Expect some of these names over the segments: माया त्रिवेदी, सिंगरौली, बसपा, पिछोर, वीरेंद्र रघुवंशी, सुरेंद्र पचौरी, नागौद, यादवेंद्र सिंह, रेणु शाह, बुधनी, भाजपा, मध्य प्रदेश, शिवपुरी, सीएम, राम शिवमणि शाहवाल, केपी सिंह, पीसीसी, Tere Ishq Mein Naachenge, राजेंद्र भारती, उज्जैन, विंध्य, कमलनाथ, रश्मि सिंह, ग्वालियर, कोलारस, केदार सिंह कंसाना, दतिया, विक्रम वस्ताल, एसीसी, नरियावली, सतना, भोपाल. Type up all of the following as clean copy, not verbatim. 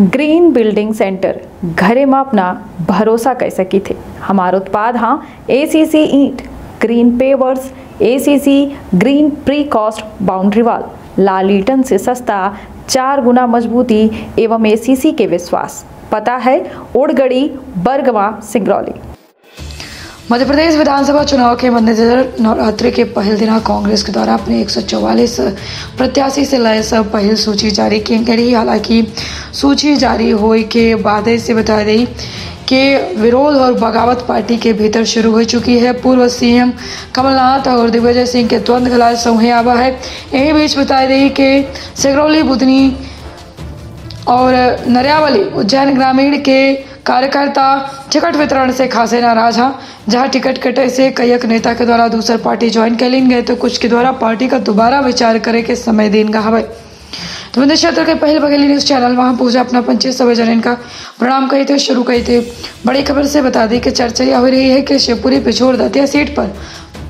Green building centre घरे में अपना भरोसा कह सकी थे। हमारा उत्पाद हाँ एसीसी ईंट, green pavers, एसीसी green pre cost boundary wall, लाल ईटन से सस्ता, 4 गुना मजबूती एवं एसीसी के विश्वास। पता है ओडगड़ी, बरगवा, सिंगरौली। मध्य प्रदेश विधानसभा चुनाव के मद्देनजर नवरात्रि के पहले दिन कांग्रेस के द्वारा अपने 144 प्रत्याशी से लैस पहल सूची जारी की गई। हालांकि सूची जारी होने के बाद से बता दें कि विरोध और बगावत पार्टी के भीतर शुरू हो चुकी है। पूर्व सीएम कमलनाथ और दिग्विजय सिंह के द्वंद्व खिलाफ सौहे आवा है। यही बीच बता दें कि सिंगरौली, बुधनी और नरियावली उज्जैन ग्रामीण के कार्यकर्ता टिकट वितरण से खासे नाराज हैं, जहां टिकट कटे से कई एक नेता के द्वारा दूसर पार्टी ज्वाइन कर ली गए तो कुछ के द्वारा पार्टी का दोबारा विचार करे के समय दिन का हवे। तो विंध्य क्षेत्र के पहल बघेली न्यूज चैनल वहां पूजा अपना पंचे सभी जन इनका प्रणाम कही थे शुरू कही थे। बड़ी खबर से बता दी कि चर्चा यह हो रही है कि शिवपुरी पिछोर दतिया सीट पर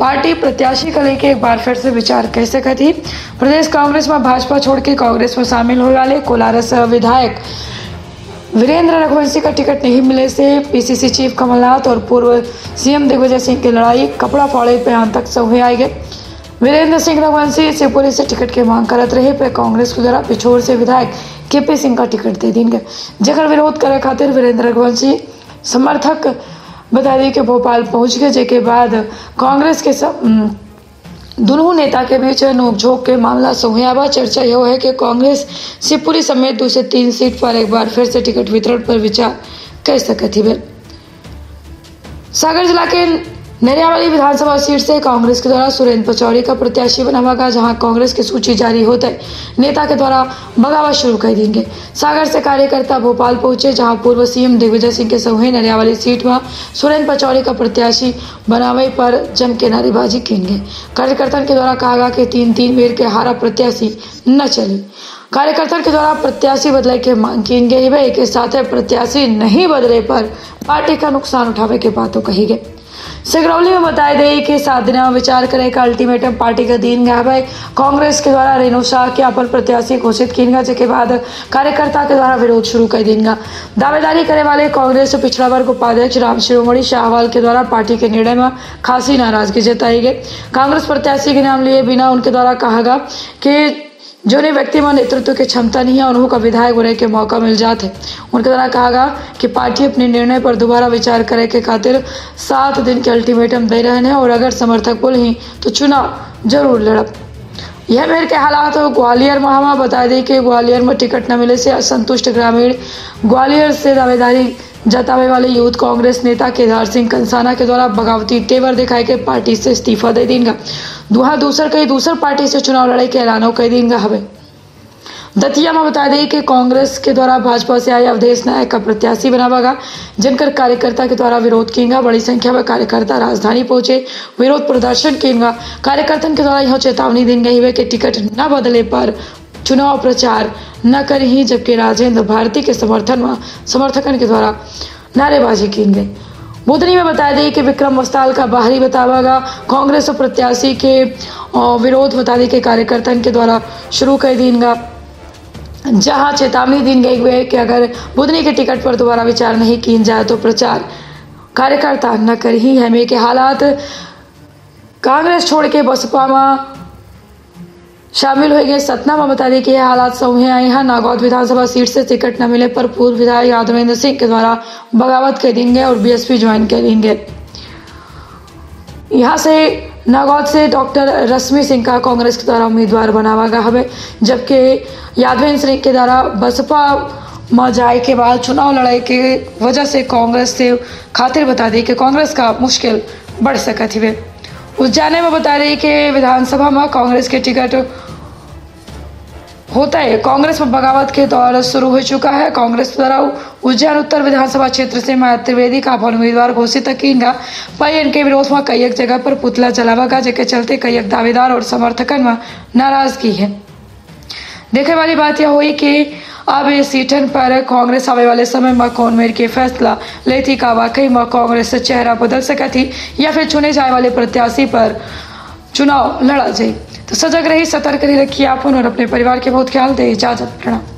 पार्टी प्रत्याशी को लेकर एक बार फिर से विचार कैसे करती। प्रदेश कांग्रेस में भाजपा छोड़ के कांग्रेस में शामिल होने वाले कोलारस विधायक वीरेंद्र रघुवंशी का टिकट नहीं मिले से पीसीसी चीफ कमलनाथ और पूर्व सीएम दिग्विजय सिंह की लड़ाई कपड़ा फाड़े पर अंत तक सौहे आई गए। वीरेंद्र सिंह रघुवंशी शिवपुरी से टिकट की मांग करते रहे पर कांग्रेस के द्वारा पिछोर से विधायक केपी सिंह का टिकट दे दी गए। जगह विरोध करे खातिर वीरेंद्र रघुवंशी समर्थक बता दें कि भोपाल पहुंच गए, जेके बाद कांग्रेस के दोनों नेता के बीच नोकझोंक के मामला सोहयाबा। चर्चा यह है कि कांग्रेस शिवपुरी समेत 2 से 3 सीट पर एक बार फिर से टिकट वितरण पर विचार कर सकती है। सागर जिला के नरियावली विधानसभा सीट से कांग्रेस के द्वारा सुरेंद्र पचौरी का प्रत्याशी बनावा गया, जहां कांग्रेस की सूची जारी होते नेता के द्वारा बगावत शुरू कर देंगे। सागर से कार्यकर्ता भोपाल पहुंचे, जहां पूर्व सीएम दिग्विजय सिंह के सौहे नरियावली सीट में सुरेंद्र पचौरी का प्रत्याशी बनावे पर जम के नारेबाजी करेंगे। कार्यकर्ताओं के द्वारा कहा गया कि 3-3 बेर के हारा प्रत्याशी न चले। कार्यकर्ताओं के द्वारा प्रत्याशी बदले के मांग की गई है। एक साथ प्रत्याशी नहीं बदले पर पार्टी का नुकसान उठावे के बातों कही गई। सिंगरौली में बताया गया कि 7 दिन विचार करने का अल्टीमेटम पार्टी का दिन गया है। कांग्रेस के द्वारा रेणु शाह के अपन प्रत्याशी घोषित किया गया, जिसके बाद कार्यकर्ता के द्वारा विरोध शुरू कर दिया गया। दावेदारी करने वाले कांग्रेस पिछड़ा वर्ग उपाध्यक्ष राम शिवमणि शाहवाल के द्वारा पार्टी के निर्णय में खासी नाराजगी जताई गई। कांग्रेस प्रत्याशी के नाम लिए बिना उनके द्वारा कहा गया कि जो ने व्यक्ति में नेतृत्व की क्षमता नहीं है उन्हों का विधायक होने के मौका मिल जाते। उनके द्वारा कहा गया कि पार्टी अपने निर्णय पर दोबारा विचार करे के खातिर 7 दिन के अल्टीमेटम दे रहे हैं और अगर समर्थक बोल ही तो चुनाव जरूर लड़ब। यह मेरे के हालात हो। ग्वालियर महामा बता दें कि ग्वालियर में टिकट न मिले से असंतुष्ट ग्रामीण ग्वालियर से दावेदारी जतावे वाले यूथ कांग्रेस नेता केदार सिंह कंसाना के द्वारा बगावती तेवर दिखाई के पार्टी से इस्तीफा दे देंगे। वहां दूसर पार्टी से चुनाव लड़ाई के ऐलानों कर देंगे। हमें दतिया में बता दें कि कांग्रेस के द्वारा भाजपा से आए अवधेश नायक का प्रत्याशी बनावागा, जिनकर कार्यकर्ता के द्वारा विरोध किएगा। बड़ी संख्या में कार्यकर्ता राजधानी पहुंचे, विरोध प्रदर्शन किएगा। कार्यकर्ताओं के द्वारा यह चेतावनी दी गई है कि टिकट न बदले पर चुनाव प्रचार न कर ही, जबकि राजेंद्र भारती के समर्थन में समर्थकन के द्वारा नारेबाजी की गई। बुधनी में बताया दें कि विक्रम वस्ताल का बाहरी बतावा गया। कांग्रेस और प्रत्याशी के विरोध बता दें कि कार्यकर्ताओं के द्वारा शुरू कर देगा, जहां चेतावनी दी गई है कि अगर बुधनी के टिकट पर दोबारा विचार नहीं किया जाए तो प्रचार कार्यकर्ता न कर ही। हमें के हालात कांग्रेस छोड़ के बसपा में शामिल हुए गए। सतना में बता दें कि यह हालात सौहे आए हैं। नागौद विधानसभा सीट से टिकट न मिले पर पूर्व विधायक यादवेंद्र सिंह के द्वारा बगावत कर देंगे और बीएसपी ज्वाइन कर लेंगे। यहाँ से नागौद से डॉक्टर रश्मि सिंह का कांग्रेस के द्वारा उम्मीदवार बनावा गया है, जबकि यादवेंद्र सिंह के द्वारा बसपा में जाए के बाद चुनाव लड़ाई के वजह से कांग्रेस से खातिर बता दें कि कांग्रेस का मुश्किल बढ़ सका थी। वे उज्जैन में बता रही कि विधानसभा में कांग्रेस के टिकट होता है। कांग्रेस में बगावत के दौर शुरू हो चुका है। कांग्रेस द्वारा उज्जैन उत्तर विधानसभा क्षेत्र से माया त्रिवेदी का अपन उम्मीदवार घोषित किया पर इनके विरोध में कई एक जगह पर पुतला जलावा गया, जिसके चलते कई एक दावेदार और समर्थकन में नाराजगी है। देखने वाली बात यह हुई कि अब इस सीटन पर कांग्रेस आने वाले समय में कौन मेयर के फैसला लेती का वाकई में कांग्रेस चेहरा बदल सका थी या फिर चुने जाने वाले प्रत्याशी पर चुनाव लड़ा जाए। तो सजग रही, सतर्क रही, रखिए आप और अपने परिवार के बहुत ख्याल दें। इजाजत, प्रणाम।